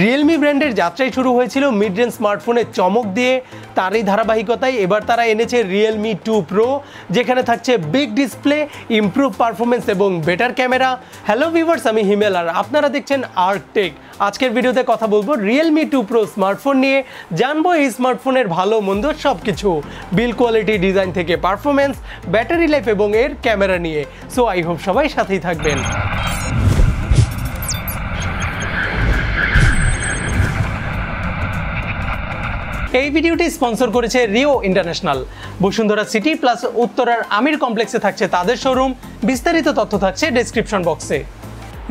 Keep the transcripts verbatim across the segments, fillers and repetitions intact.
Realme ব্র্যান্ডের যাত্রাই শুরু হয়েছিল মিড রেঞ্জ স্মার্টফোনের চমক দিয়ে তারই ধারাবাহিকতায় এবার তারা এনেছে Realme টু Pro যেখানে থাকছে বিগ ডিসপ্লে ইমপ্রুভ পারফরম্যান্স এবং বেটার ক্যামেরা হ্যালো ভিউয়ার্স আমি হিমেল আর আপনারা দেখছেন আর্কটেক আজকের ভিডিওতে কথা বলবো Realme টু Pro স্মার্টফোন নিয়ে জানবো এই স্মার্টফোনের ভালো মন্দ সবকিছু বিল কোয়ালিটি ডিজাইন থেকে পারফরম্যান্স ব্যাটারি লাইফ এবং এর ক্যামেরা নিয়ে সো আই হোপ সবাই সাথেই থাকবেন এই ভিডিওটি স্পন্সর করেছে Rio International Bashundhara city plus উত্তরার আমির কমপ্লেক্সে থাকছে তাদের শোরুম বিস্তারিত তথ্য থাকছে ডেসক্রিপশন বক্সে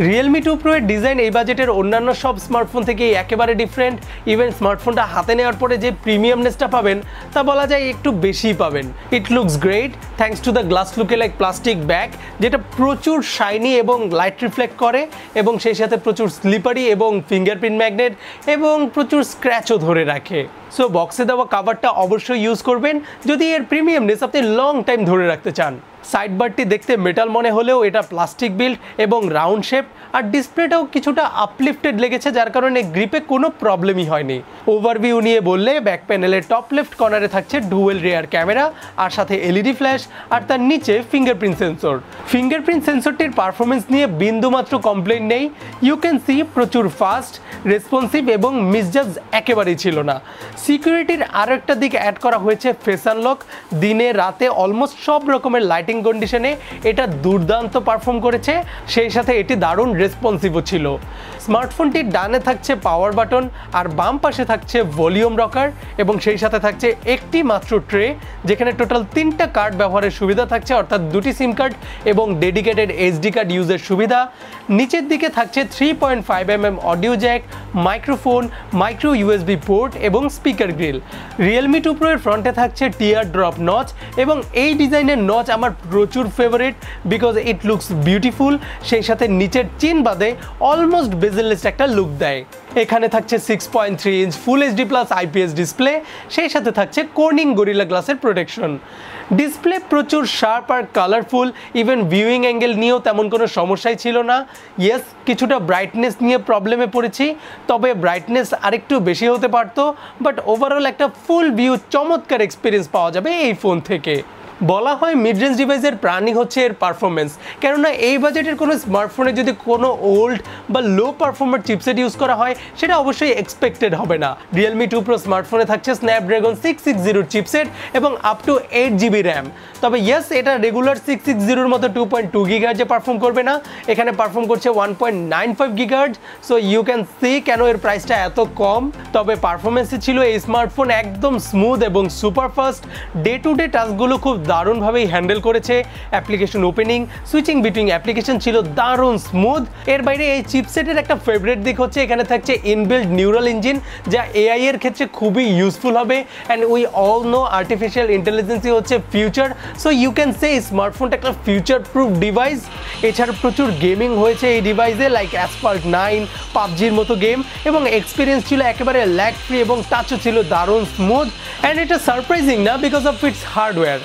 Realme টু Pro এর ডিজাইন এই বাজেটের অন্যান্য সব স্মার্টফোন থেকে একেবারে ডিফারেন্ট ইভেন স্মার্টফোনটা হাতে নেওয়ার পরে যে প্রিমিয়ামনেসটা পাবেন তা বলা যায় একটু বেশিই পাবেন it looks great thanks to the glass লুকে লাইক প্লাস্টিক ব্যাগ যেটা প্রচুর শাইনি এবং লাইট রিফ্লেক্ট করে এবং সেই সাথে প্রচুর স্লিপারি এবং ফিঙ্গারপ্রিন্ট ম্যাগনেট এবং প্রচুর স্ক্র্যাচও ধরে রাখে সো বক্সে দেওয়া কভারটা অবশ্যই ইউজ করবেন যদি এর প্রিমিয়ামনেস আপনি লং টাইম ধরে রাখতে চান সাইডবারটি দেখতে মেটাল মনে হলেও এটা প্লাস্টিক বিল্ড এবং রাউন্ড শেপ আর ডিসপ্লেটাও কিছুটা আপলিফটেড লেগেছে যার কারণে গ্রিপে কোনো প্রবলেমই হয়নি ওভারভিউ নিয়ে বললে ব্যাক প্যানেলের টপ লেফট কর্নারে থাকছে ডুয়েল রিয়ার ক্যামেরা আর সাথে এলইডি ফ্ল্যাশ আর তার নিচে ফিঙ্গারপ্রিন্ট সেন্সর ফিঙ্গারপ্রিন্ট সেন্সরটির পারফরমেন্স নিয়ে বিন্দুমাত্র কমপ্লেন নেই ইউ ক্যান সি প্রচুর ফাস্ট রেসপন্সিভ এবং মিসজাজ একেবারেই ছিল না সিকিউরিটির আরও একটা দিক অ্যাড করা হয়েছে ফেস আনলক দিনে রাতে অলমোস্ট সব রকমের লাইটিং কন্ডিশনে এটা দুর্দান্ত পারফর্ম করেছে সেই সাথে এটি দারুণ রেসপন্সিভও ছিল স্মার্টফোনটির ডানে থাকছে পাওয়ার বাটন আর বাম পাশে থাকছে ভলিউম রকার এবং সেই সাথে থাকছে একটি মাত্র ট্রে যেখানে টোটাল তিনটা কার্ড ব্যবহারের সুবিধা থাকছে অর্থাৎ দুটি সিম কার্ড এবং ডেডিকেটেড এসডি কার্ড ইউজের সুবিধা নিচের দিকে থাকছে three point five M M audio jack microphone micro USB port এবং speaker grill Realme two Pro এর ফ্রন্টে থাকছে টিয়ার ড্রপ নচ এবং এই ডিজাইনের নচ আমার প্রচুর favourite because it looks beautiful সেই সাথে নিচের চিন বাদে অলমোস্ট বেজেললেস একটা লুক দেয় এখানে থাকছে six point three inch full HD plus IPS display সেই সাথে থাকছে Corning Gorilla Glass এর প্রোটেকশন ডিসপ্লে প্রচুর শার্প আর কালারফুল ইভেন ভিউইং অ্যাঙ্গেল নিয়েও তেমন কোনো সমস্যাই ছিল না ইয়েস কিছুটা ব্রাইটনেস নিয়ে প্রবলেমে পড়েছি তবে ব্রাইটনেস আরেকটু বেশি হতে পারতো বাট ওভারঅল একটা ফুল ভিউ চমৎকার এক্সপিরিয়েন্স পাওয়া যাবে এই ফোন থেকে বলা হয় মিড রেঞ্জ ডিভাইসের প্রাণী হচ্ছে এর পারফরমেন্স কেননা এই বাজেটের কোনো স্মার্টফোনে যদি কোনো ওল্ড বা লো পারফর্মার চিপসেট ইউজ করা হয় সেটা অবশ্যই এক্সপেক্টেড হবে না Realme টু Pro স্মার্টফোনে থাকছে Snapdragon সিক্স সিক্সটি চিপসেট এবং up to eight GB RAM তবে ইয়েস এটা রেগুলার সিক্স সিক্স জিরোর মতো টু পয়েন্ট টু গিগার্জে পারফর্ম করবে না এখানে পারফর্ম করছে one point nine five gigahertz so you can see কেন এর প্রাইসটা এত কম তবে পারফরমেন্সে ছিল এই স্মার্টফোন একদম স্মুথ এবং super fast day to day টাস্কগুলো খুব দারুণভাবেই হ্যান্ডেল করেছে application opening switching between application ছিল দারুণ স্মুথ এর বাইরে এই চিপসেটের একটা ফেভারিট দিক হচ্ছে এখানে থাকছে ইনবিল্ড নিউরাল ইঞ্জিন যা এআই এর ক্ষেত্রে খুবই ইউজফুল হবে and we all know artificial ইন্টেলিজেন্সই হচ্ছে future so you can say স্মার্টফোনটা একটা ফিউচার প্রুফ ডিভাইস এছাড়া প্রচুর গেমিং হয়েছে এই ডিভাইসে লাইক অ্যাসফল্ট নাইন পাবজির মতো গেম এবং এক্সপিরিয়েন্স ছিল একেবারে ল্যাগ ফ্রি এবং টাচও ছিল দারুণ স্মুথ অ্যান্ড এটা সারপ্রাইজিং না because of its hardware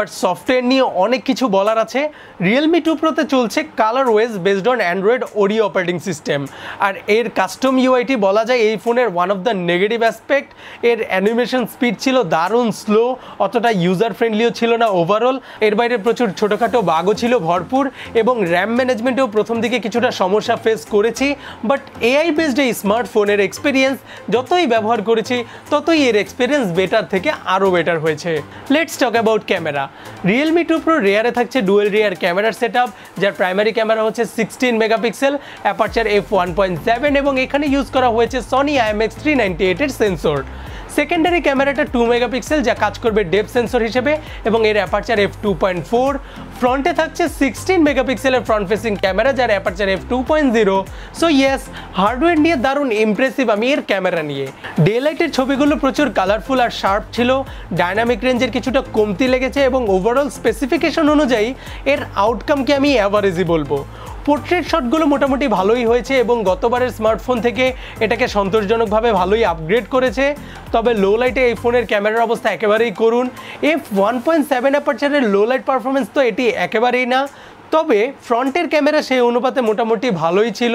but software নিয়ে অনেক কিছু বলার আছে Realme টু Pro তে চলছে ColorOS based on Android Oreo operating system আর এর কাস্টম ইউআইটি বলা যায় এই ফোনের one of the negative aspect এর অ্যানিমেশন স্পিড ছিল দারুণ স্লো অতটা ইউজার ফ্রেন্ডলিও ছিল না ওভারঅল এর বাইরে প্রচুর ছোটোখাটো বাগও ছিল ভরপুর এবং র্যাম ম্যানেজমেন্টেও প্রথম দিকে কিছুটা সমস্যা ফেস করেছি বাট এআই বেসড এই স্মার্টফোনের এক্সপিরিয়েন্স যতই ব্যবহার করেছি ততই এর এক্সপিরিয়েন্স বেটার থেকে আরও বেটার হয়েছে let's talk about camera Realme two Pro রিয়ারে থাকছে ডুয়েল রিয়ার ক্যামেরার সেটআপ যার প্রাইমারি ক্যামেরা হচ্ছে sixteen megapixel aperture F one point seven এবং এখানে ইউজ করা হয়েছে Sony I M X three ninety eight এর সেন্সর সেকেন্ডারি ক্যামেরাটা টু মেগাপিক্সেল যা কাজ করবে ডেপ সেন্সর হিসেবে এবং এর aperture F two point four ফ্রন্টে থাকছে সিক্সটিন মেগাপিক্সেলের ফ্রন্ট ফেসিং ক্যামেরা যার aperture F two point zero so yes hardware নিয়ে দারুণ ইমপ্রেসিভ আমি এর ক্যামেরা নিয়ে ডে লাইটের ছবিগুলো প্রচুর কালারফুল আর শার্প ছিল ডায়নামিক রেঞ্জের কিছুটা কমতি লেগেছে এবং ওভারঅল স্পেসিফিকেশন অনুযায়ী এর আউটকামকে আমি অ্যাভারেজই বলবো পোর্ট্রেট শটগুলো মোটামুটি ভালোই হয়েছে এবং গতবারের স্মার্টফোন থেকে এটাকে সন্তোষজনকভাবে ভালোই আপগ্রেড করেছে। তবে লো লাইটে এই ফোনের ক্যামেরার অবস্থা একেবারেই করুন। এফ ওয়ান পয়েন্ট সেভেন অ্যাপারচারের লো লাইট পারফরমেন্স তো এটি একেবারেই না, তবে ফ্রন্টের ক্যামেরা সেই অনুপাতে মোটামুটি ভালোই ছিল।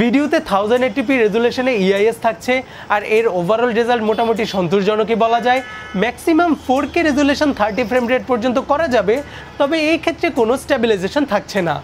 ভিডিওতে থাউজেন্ড এইটিপি রেজুলেশনে ইআইএস থাকছে, আর এর ওভারঅল রেজাল্ট মোটামুটি সন্তোষজনকই বলা যায়। Maximum four K resolution thirty frame rate পর্যন্ত করা যাবে, তবে এই ক্ষেত্রে কোনো স্ট্যাবিলাইজেশন থাকছে না।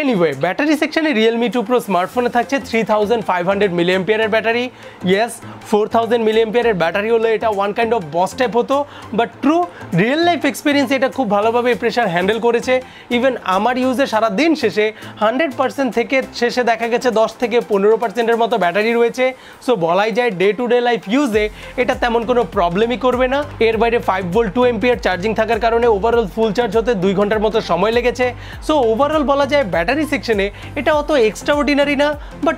এনিওয়ে, ব্যাটারি সেকশনে রিয়েলমি টু প্রো স্মার্টফোনে থাকছে three thousand five hundred milli এম্পিয়ারের battery. Yes, four thousand milli এম্পিয়ারের ব্যাটারি হলে এটা one kind of boss type হতো, but true real life experience এটা খুব ভালোভাবে প্রেশার হ্যান্ডেল করেছে। ইভেন আমার ইউজে সারা দিন শেষে হান্ড্রেড পার্সেন্ট থেকে শেষে দেখা গেছে দশ থেকে পনেরো পার্সেন্টের মতো ব্যাটারি রয়েছে। সো বলাই যায় ডে টু ডে লাইফ ইউজে এটা তেমন কোনো প্রবলেমই করবে না। এর বাইরে five volt two ampere charging থাকার কারণে ওভারঅল ফুল চার্জ হতে দুই ঘন্টার মতো সময় লেগেছে। সো ওভারঅল বলা যায় ব্যাটারি সেকশনে এটা অত এক্সট্রা অর্ডিনারি না, বাট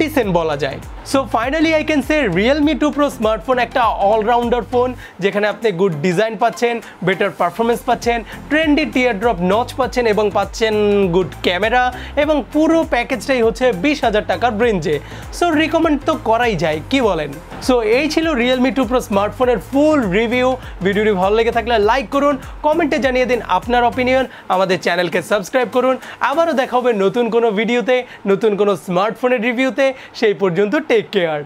ডিসেন্ট বলা যায়। So finally I can say Realme two Pro smartphone একটা অলরাউন্ডার ফোন, যেখানে আপনি গুড ডিজাইন পাচ্ছেন, বেটার পারফরমেন্স পাচ্ছেন, ট্রেন্ডি টিয়ার ড্রপ নচ পাচ্ছেন এবং পাচ্ছেন গুড ক্যামেরা, এবং পুরো প্যাকেজটাই হচ্ছে বিশ হাজার টাকার রেঞ্জে। সো রিকমেন্ড তো করাই যায়, কি বলেন? সো এই ছিল রিয়েলমি টু প্রো স্মার্টফোনের ফুল রিভিউ। ভিডিওটি ভালো লেগে থাকলে লাইক করুন, কমেন্টে জানিয়ে দিন আপনার অপিনিয়ন, আমাদের চ্যানেলকে সাবস্ক্রাইব করুন। আবারও দেখা হবে নতুন কোনো ভিডিওতে, নতুন কোনো স্মার্টফোনের রিভিউতে। সেই পর্যন্ত টেক কেয়ার।